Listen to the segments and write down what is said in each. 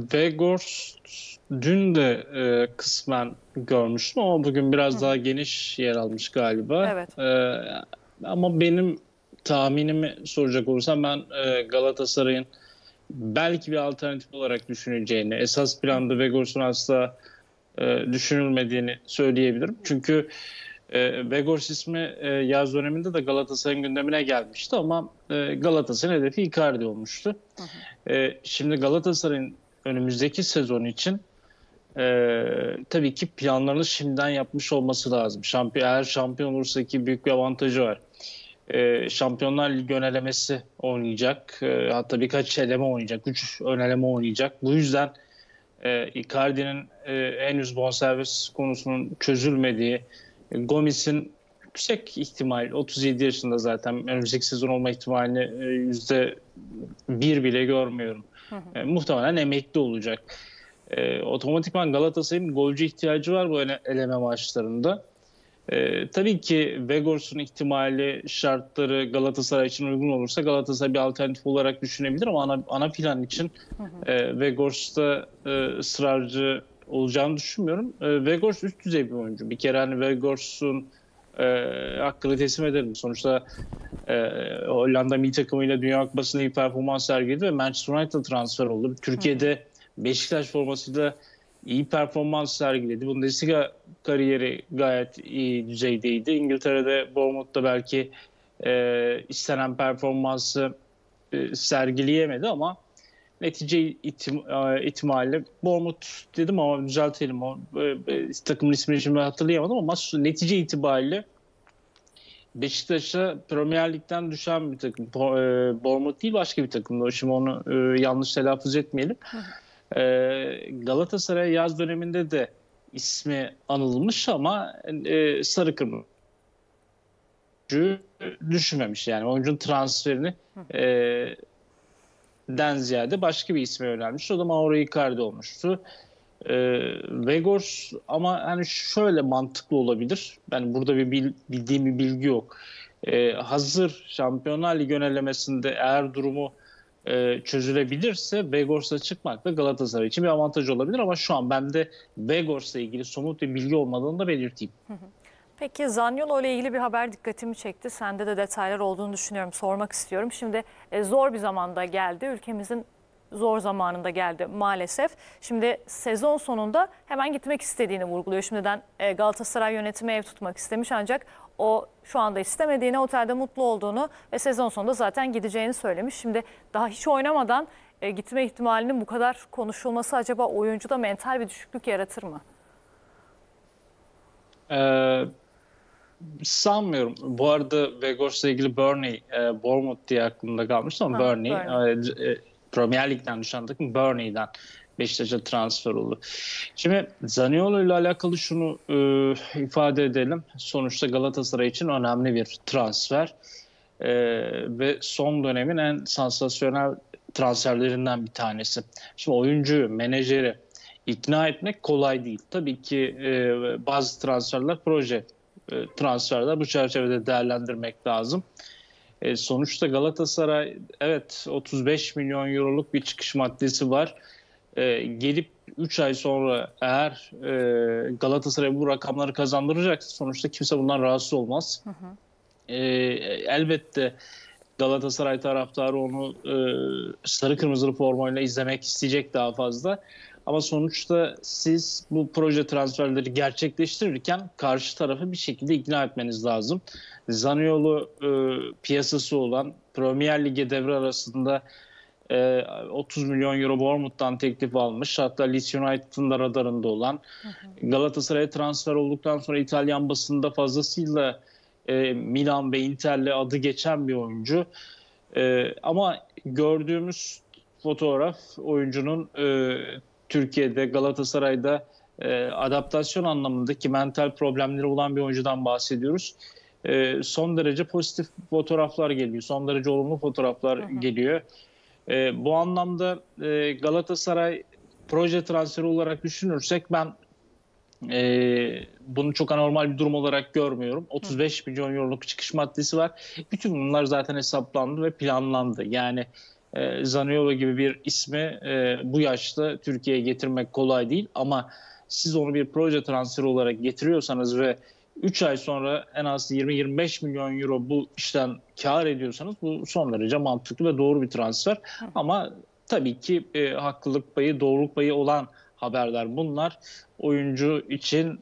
Weghorst dün de kısmen görmüştüm ama bugün biraz daha geniş yer almış galiba. Evet. Ama benim tahminimi soracak olursam ben Galatasaray'ın belki bir alternatif olarak düşüneceğini, esas planda Weghorst'un asla düşünülmediğini söyleyebilirim. Çünkü Weghorst ismi yaz döneminde de Galatasaray'ın gündemine gelmişti ama Galatasaray'ın hedefi Icardi olmuştu. Şimdi Galatasaray'ın önümüzdeki sezon için tabii ki planlarını şimdiden yapmış olması lazım. Eğer şampiyon olursa ki büyük bir avantajı var. Şampiyonlar Ligi önelemesi oynayacak. Hatta birkaç eleme oynayacak. 3 öneleme oynayacak. Bu yüzden Icardi'nin henüz bonservis konusunun çözülmediği, Gomis'in yüksek ihtimal, 37 yaşında zaten önümüzdeki sezon olma ihtimalini %1 bile görmüyorum. Muhtemelen emekli olacak. Otomatikman Galatasaray'ın golcü ihtiyacı var bu eleme maçlarında. Tabii ki Weghorst'un ihtimali, şartları Galatasaray için uygun olursa Galatasaray bir alternatif olarak düşünebilir ama ana plan için Weghorst'ta ısrarcı olacağını düşünmüyorum. Weghorst üst düzey bir oyuncu. Bir kere hani Weghorst'un hakkını teslim ederim. Sonuçta Hollanda Milli Takımı'yla Dünya Kupası'nda iyi performans sergiledi ve Manchester United transfer oldu. Türkiye'de Beşiktaş formasıyla iyi performans sergiledi. Bundesliga kariyeri gayet iyi düzeydeydi. İngiltere'de Bournemouth'ta belki istenen performansı sergileyemedi ama netice ihtimali Bournemouth dedim ama düzeltelim, o takımın ismini şimdi hatırlayamadım ama netice itibariyle Beşiktaş'a Premier Lig'den düşen bir takım, Bournemouth değil başka bir takımdı. Şimdi onu yanlış telaffuz etmeyelim. Galatasaray yaz döneminde de ismi anılmış ama sarı kırmızı düşünmemiş. Yani oyuncunun transferini den ziyade başka bir isme yönelmiş. O da Mauro Icardi olmuştu. Weghorst ama hani şöyle mantıklı olabilir. Yani burada bir bildiğim bir bilgi yok. Hazır Şampiyonlar Ligi yönelemesinde eğer durumu çözülebilirse Weghorst'a çıkmak da Galatasaray için bir avantaj olabilir ama şu an bende Weghorst'la ilgili somut bir bilgi olmadığını da belirteyim. Peki Zaniolo ile ilgili bir haber dikkatimi çekti. Sende de detaylar olduğunu düşünüyorum. Sormak istiyorum. Şimdi zor bir zamanda geldi. Ülkemizin zor zamanında geldi maalesef. Şimdi sezon sonunda hemen gitmek istediğini vurguluyor. Şimdiden Galatasaray yönetimi ev tutmak istemiş ancak o şu anda istemediğini, otelde mutlu olduğunu ve sezon sonunda zaten gideceğini söylemiş. Şimdi daha hiç oynamadan gitme ihtimalinin bu kadar konuşulması acaba oyuncuda mental bir düşüklük yaratır mı? Sanmıyorum. Bu arada Weghorst'la ilgili Burnley, Bournemouth diye aklımda kalmıştı ama Burnley. Premier Lig'den düşen takım Burnley'den Beşiktaş'a transfer oldu. Şimdi Zaniolo ile alakalı şunu ifade edelim. Sonuçta Galatasaray için önemli bir transfer ve son dönemin en sansasyonel transferlerinden bir tanesi. Şimdi oyuncuyu, menajeri ikna etmek kolay değil. Tabii ki bazı transferler, proje transferler bu çerçevede değerlendirmek lazım. Sonuçta Galatasaray evet 35 milyon euroluk bir çıkış maddesi var. Gelip 3 ay sonra eğer Galatasaray bu rakamları kazandıracaksa sonuçta kimse bundan rahatsız olmaz. Elbette Galatasaray taraftarı onu sarı kırmızılı formayla izlemek isteyecek daha fazla. Ama sonuçta siz bu proje transferleri gerçekleştirirken karşı tarafı bir şekilde ikna etmeniz lazım. Zaniolo piyasası olan Premier Lig'e devre arasında 30 milyon euro Bournemouth'tan teklif almış. Hatta Leeds United'ın da radarında olan. Galatasaray'a transfer olduktan sonra İtalyan basında fazlasıyla Milan ve Inter'le adı geçen bir oyuncu. Ama gördüğümüz fotoğraf oyuncunun Türkiye'de, Galatasaray'da adaptasyon anlamındaki mental problemleri olan bir oyuncudan bahsediyoruz. Son derece pozitif fotoğraflar geliyor. Son derece olumlu fotoğraflar geliyor. Bu anlamda Galatasaray proje transferi olarak düşünürsek ben bunu çok anormal bir durum olarak görmüyorum. 35 milyon euroluk çıkış maddesi var. Bütün bunlar zaten hesaplandı ve planlandı. Yani Zaniolo gibi bir ismi bu yaşta Türkiye'ye getirmek kolay değil. Ama siz onu bir proje transferi olarak getiriyorsanız ve 3 ay sonra en az 20-25 milyon euro bu işten kar ediyorsanız bu son derece mantıklı ve doğru bir transfer. Ama tabii ki haklılık payı, doğruluk payı olan haberler bunlar. Oyuncu için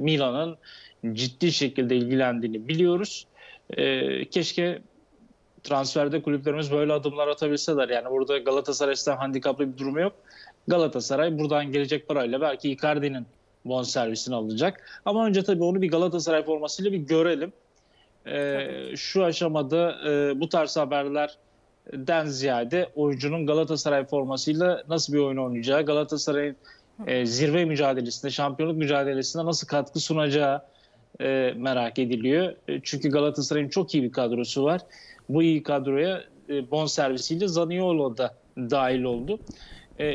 Milan'ın ciddi şekilde ilgilendiğini biliyoruz. Keşke transferde kulüplerimiz böyle adımlar atabilseler. Yani burada Galatasaray'dan handikaplı bir durumu yok. Galatasaray buradan gelecek parayla belki Icardi'nin bonservisini alacak. Ama önce tabii onu bir Galatasaray formasıyla bir görelim. Şu aşamada bu tarz haberlerden ziyade oyuncunun Galatasaray formasıyla nasıl bir oyun oynayacağı, Galatasaray'ın zirve mücadelesinde, şampiyonluk mücadelesinde nasıl katkı sunacağı merak ediliyor. Çünkü Galatasaray'ın çok iyi bir kadrosu var. Bu iyi kadroya bonservisiyle Zaniolo da dahil oldu.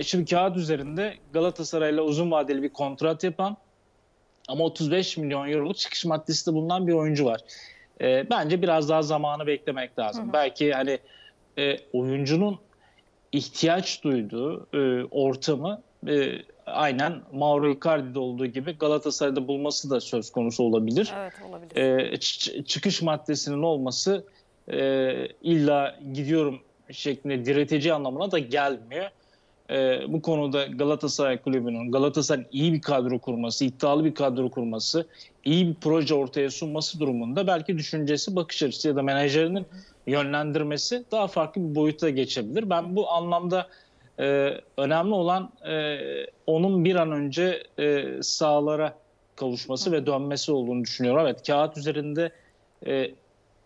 Şimdi kağıt üzerinde Galatasaray'la uzun vadeli bir kontrat yapan ama 35 milyon euroluk çıkış maddesi de bulunan bir oyuncu var. Bence biraz daha zamanı beklemek lazım. Hı hı. Belki hani oyuncunun ihtiyaç duyduğu ortamı aynen Mauro Icardi'de olduğu gibi Galatasaray'da bulması da söz konusu olabilir. Evet, olabilir. Çıkış maddesinin olması illa gidiyorum şeklinde direteci anlamına da gelmiyor. Bu konuda Galatasaray Kulübü'nün, Galatasaray'ın iyi bir kadro kurması, iddialı bir kadro kurması, iyi bir proje ortaya sunması durumunda belki düşüncesi, bakış açısı ya da menajerinin yönlendirmesi daha farklı bir boyuta geçebilir. Ben bu anlamda önemli olan onun bir an önce sahalara kavuşması ve dönmesi olduğunu düşünüyorum. Evet, kağıt üzerinde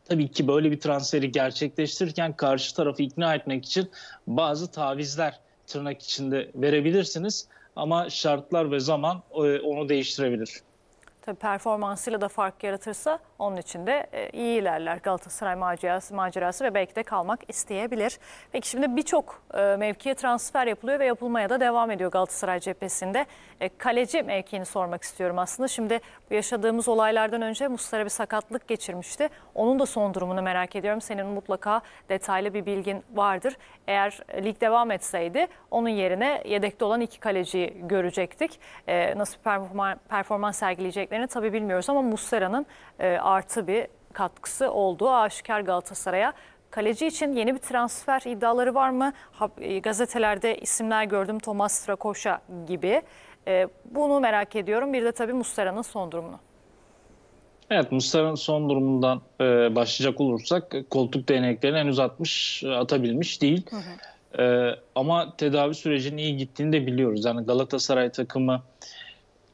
tabii ki böyle bir transferi gerçekleştirirken karşı tarafı ikna etmek için bazı tavizler tırnak içinde verebilirsiniz ama şartlar ve zaman onu değiştirebilir. Tabii performansıyla da fark yaratırsa onun için de iyi ilerler Galatasaray macerası ve belki de kalmak isteyebilir. Peki şimdi birçok mevkiye transfer yapılıyor ve yapılmaya da devam ediyor Galatasaray cephesinde. Kaleci mevkiini sormak istiyorum aslında. Şimdi bu yaşadığımız olaylardan önce Muslera bir sakatlık geçirmişti. Onun da son durumunu merak ediyorum. Senin mutlaka detaylı bir bilgin vardır. Eğer lig devam etseydi onun yerine yedekte olan iki kaleciyi görecektik. Nasıl performans sergileyeceklerini tabii bilmiyoruz ama Muslera'nın artı bir katkısı olduğu aşikar Galatasaray'a. Kaleci için yeni bir transfer iddiaları var mı? Gazetelerde isimler gördüm, Thomas Strakosha gibi. Bunu merak ediyorum. Bir de tabii Muslera'nın son durumunu. Evet, Muslera'nın son durumundan başlayacak olursak koltuk değneklerini henüz atabilmiş değil. Hı hı. Ama tedavi sürecinin iyi gittiğini de biliyoruz. Yani Galatasaray takımı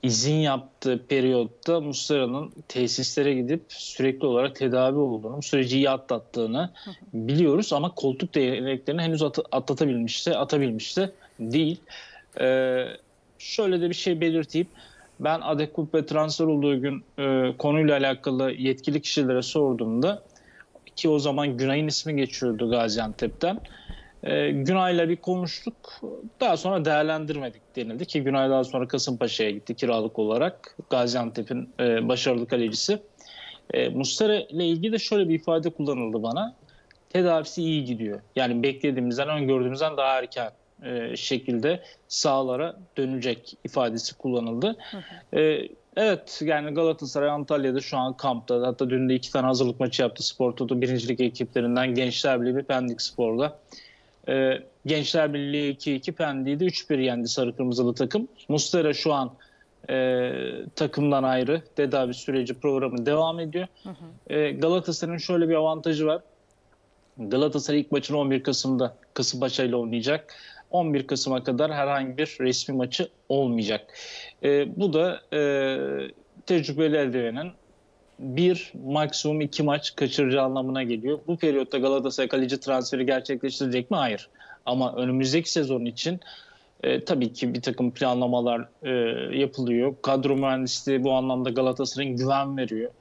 izin yaptığı periyotta Muslera'nın tesislere gidip sürekli olarak tedavi olduğunu, süreci iyi atlattığını biliyoruz ama koltuk değneklerini henüz atabilmiş de değil. Şöyle de bir şey belirteyim. Ben Adekup'e transfer olduğu gün konuyla alakalı yetkili kişilere sorduğumda, ki o zaman Günay'ın ismi geçiyordu Gaziantep'ten, Günay'la bir konuştuk. Daha sonra değerlendirmedik denildi ki Günay daha sonra Kasımpaşa'ya gitti kiralık olarak. Gaziantep'in başarılı kalecisi. Muslera ile ilgili de şöyle bir ifade kullanıldı bana. Tedavisi iyi gidiyor. Yani beklediğimizden, öngördüğümüzden daha erken şekilde sahalara dönecek ifadesi kullanıldı. Evet, yani Galatasaray Antalya'da şu an kampta. Hatta dün de 2 tane hazırlık maçı yaptı Spor Toto birincilik ekiplerinden. Gençler Birliği ve Pendik Spor'da. Gençler Birliği 2-2, Pendik'de 3-1 yendi sarı kırmızılı takım. Muslera şu an takımdan ayrı, tedavi süreci programı devam ediyor. Galatasaray'ın şöyle bir avantajı var. Galatasaray ilk maçını 11 Kasım'da Kasımpaşa ile oynayacak. 11 Kasım'a kadar herhangi bir resmi maçı olmayacak. Bu da tecrübeli eldivenin bir, maksimum 2 maç kaçırıcı anlamına geliyor. Bu periyotta Galatasaray kaleci transferi gerçekleştirecek mi? Hayır. Ama önümüzdeki sezon için tabii ki bir takım planlamalar yapılıyor. Kadro mühendisliği bu anlamda Galatasaray'ın güven veriyor.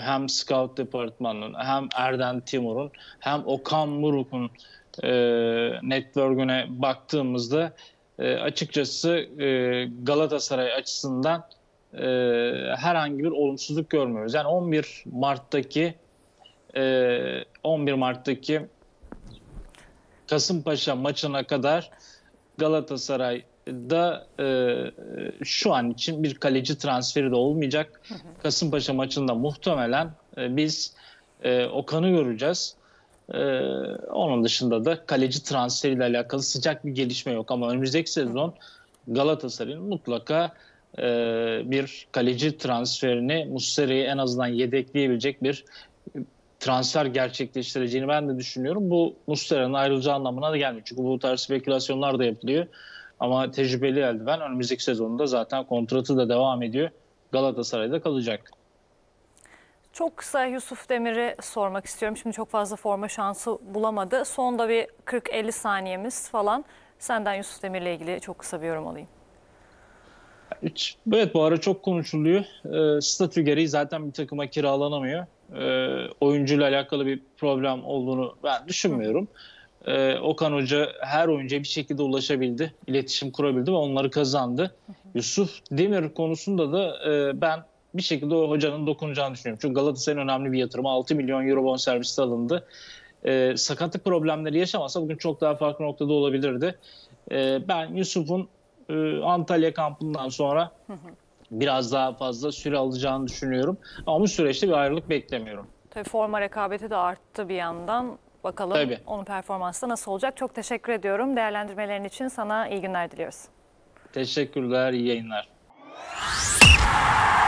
Hem scout departmanının, hem Erden Timur'un, hem Okan Muruk'un network'üne baktığımızda açıkçası Galatasaray açısından herhangi bir olumsuzluk görmüyoruz. Yani 11 Mart'taki Kasımpaşa maçına kadar Galatasaray'da şu an için bir kaleci transferi de olmayacak. Hı hı. Kasımpaşa maçında muhtemelen biz Okan'ı göreceğiz. Onun dışında da kaleci transferiyle alakalı sıcak bir gelişme yok. Ama önümüzdeki sezon Galatasaray'ın mutlaka bir kaleci transferini, Muslera'yı en azından yedekleyebilecek bir transfer gerçekleştireceğini ben de düşünüyorum. Bu Muslera'nın ayrılacağı anlamına da gelmiyor. Çünkü bu tarz spekülasyonlar da yapılıyor. Ama tecrübeli eldiven önümüzdeki sezonunda zaten kontratı da devam ediyor. Galatasaray'da kalacak. Çok kısa Yusuf Demir'i sormak istiyorum. Şimdi çok fazla forma şansı bulamadı. Sonda bir 40-50 saniyemiz falan. Senden Yusuf Demir'le ilgili çok kısa bir yorum alayım. Evet, bu ara çok konuşuluyor. Statü gereği zaten bir takıma kiralanamıyor. Oyuncuyla alakalı bir problem olduğunu ben düşünmüyorum. Okan Hoca her oyuncuya bir şekilde ulaşabildi, iletişim kurabildi ve onları kazandı. Yusuf Demir konusunda da ben bir şekilde o hocanın dokunacağını düşünüyorum. Çünkü Galatasaray'ın önemli bir yatırımı, 6 milyon euro bonservisi alındı. Sakatlık problemleri yaşamasa bugün çok daha farklı noktada olabilirdi. Ben Yusuf'un Antalya kampından sonra biraz daha fazla süre alacağını düşünüyorum. Ama bu süreçte bir ayrılık beklemiyorum. Tabii forma rekabeti de arttı bir yandan. Bakalım tabii onun performansı da nasıl olacak. Çok teşekkür ediyorum. Değerlendirmelerin için sana iyi günler diliyoruz. Teşekkürler, iyi yayınlar.